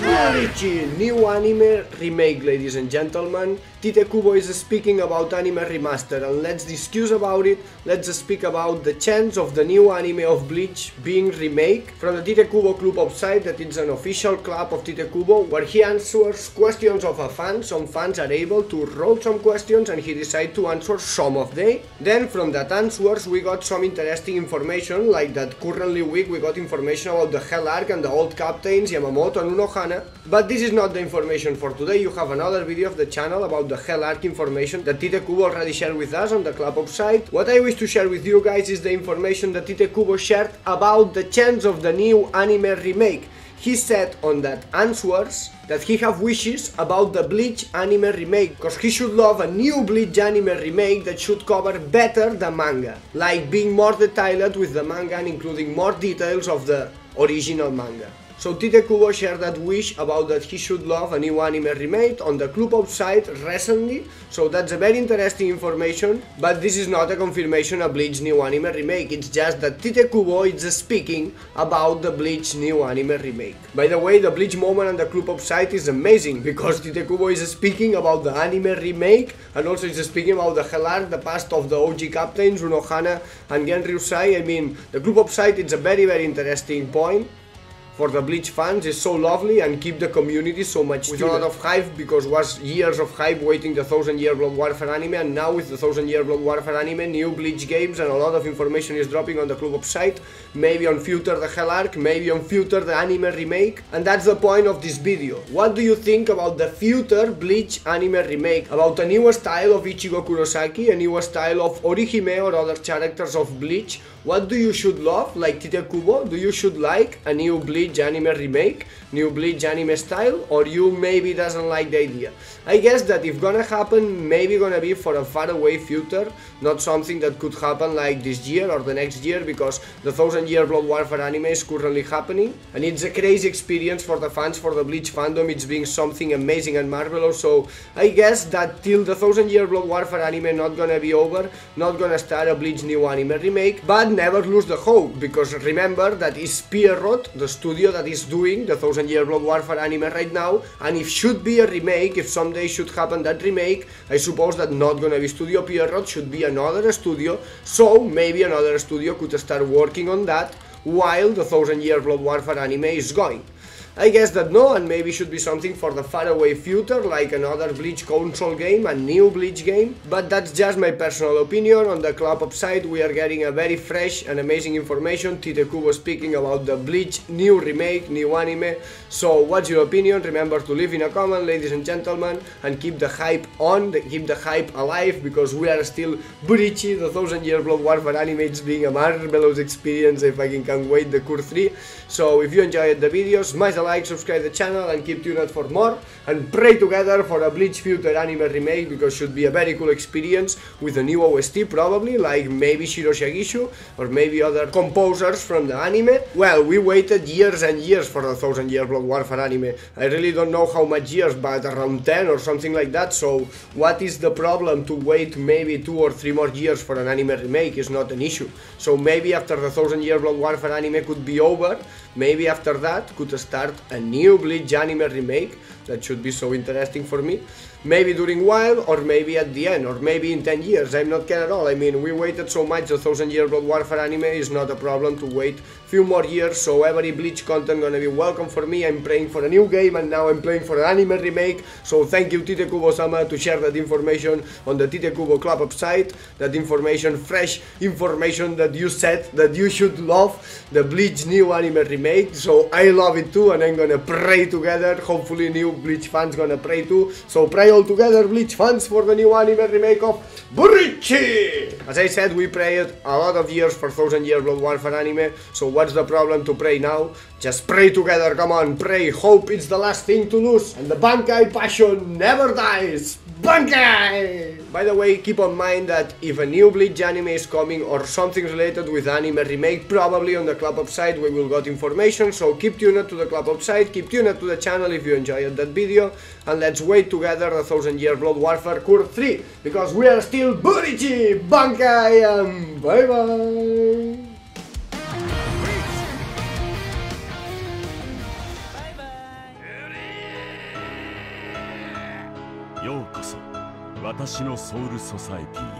Bleach! New anime remake, ladies and gentlemen. Tite Kubo is speaking about anime remaster, and let's discuss about it. Let's speak about the chance of the new anime of Bleach being remake from the Tite Kubo Klub Outside, that it's an official club of Tite Kubo, where he answers questions of a fan. Some fans are able to roll some questions and he decides to answer some of them. Then from that answers we got some interesting information, like that currently week we got information about the Hell Arc and the old captains Yamamoto and Unohana. But this is not the information for today. You have another video of the channel about the Hell Arc information that Tite Kubo already shared with us on the Klub Outside. What I wish to share with you guys is the information that Tite Kubo shared about the chance of the new anime remake. He said on that answers that he have wishes about the Bleach anime remake, cause he should love a new Bleach anime remake that should cover better the manga, like being more detailed with the manga and including more details of the original manga. So Tite Kubo shared that wish about that he should love a new anime remake on the Klub Outside recently, so that's a very interesting information, but this is not a confirmation of Bleach's new anime remake, it's just that Tite Kubo is speaking about the Bleach new anime remake. By the way, the Bleach moment on the Klub Outside is amazing, because Tite Kubo is speaking about the anime remake, and also is speaking about the Hell Arc, the past of the OG captains, Unohana and Genryusai. I mean, the Klub Outside is a very interesting point. For the Bleach fans is so lovely and keep the community so much with a lot of hype, because was years of hype waiting the Thousand Year Blood War for anime, and now with the Thousand Year Blood War for anime, new Bleach games and a lot of information is dropping on the Klub Outside, maybe on future the Hell Arc, maybe on future the anime remake, and that's the point of this video. What do you think about the future Bleach anime remake, about a new style of Ichigo Kurosaki, a new style of Orihime or other characters of Bleach? What do you should love, like Tite Kubo? Do you should like a new Bleach anime remake, new Bleach anime style, or you maybe doesn't like the idea? I guess that if gonna happen, maybe gonna be for a far away future, not something that could happen like this year or the next year, because the Thousand Year Blood War for anime is currently happening and it's a crazy experience for the fans, for the Bleach fandom. It's being something amazing and marvelous, so I guess that till the Thousand Year Blood War for anime not gonna be over, not gonna start a Bleach new anime remake, but never lose the hope, because remember that is Pierrot, the studio that is doing the Thousand Year Blood War for anime right now, and if should be a remake, if someday should happen that remake, I suppose that not gonna be Studio Pierrot, should be another studio, so maybe another studio could start working on that while the Thousand Year Blood War for anime is going. I guess that no, and maybe should be something for the faraway future, like another Bleach console game, a new Bleach game, but that's just my personal opinion. On the Klub Outside we are getting a very fresh and amazing information, Tite Kubo speaking about the Bleach new remake, new anime, so what's your opinion? Remember to leave in a comment, ladies and gentlemen, and keep the hype on, keep the hype alive, because we are still Bleachy, the Thousand Year Blood War for anime, it's being a marvelous experience, I fucking can't wait, the Kur 3, so if you enjoyed the videos, smash the like, subscribe the channel and keep tuned for more, and pray together for a Bleach future anime remake, because should be a very cool experience with a new OST probably, like maybe Shiro Sagisu or maybe other composers from the anime. Well, we waited years and years for the Thousand Year Blood War for anime, I really don't know how much years, but around 10 or something like that, so what is the problem to wait maybe 2 or 3 more years for an anime remake? Is not an issue, so maybe after the Thousand Year Blood War for anime could be over, maybe after that could start a new Bleach anime remake, that should be so interesting for me, maybe during while, or maybe at the end, or maybe in 10 years, I'm not care at all. I mean, we waited so much, the Thousand Year Blood War for anime is not a problem to wait few more years, so every Bleach content gonna be welcome for me. I'm praying for a new game and now I'm playing for an anime remake, so thank you Tite Kubo-sama to share that information on the Tite Kubo Klub Outside, that information, fresh information that you said that you should love the Bleach new anime remake, so I love it too, and I'm gonna pray together, hopefully new Bleach fans gonna pray too, so pray all together, Bleach fans, for the new anime remake of Bleach! As I said, we prayed a lot of years for Thousand Year Blood War for anime, so what's the problem to pray now? Just pray together, come on, pray, hope it's the last thing to lose, and the Bankai passion never dies! Bankai! By the way, keep on mind that if a new Bleach anime is coming or something related with anime remake, probably on the Klub Outside we will got information, so keep tuned to the Klub Outside, keep tuned to the channel if you enjoyed that video, and let's wait together the Thousand Year Blood Warfare Kurve 3, because we are still Bleachy, Bankai, and bye bye! ようこそ私のソウルソサエティへ。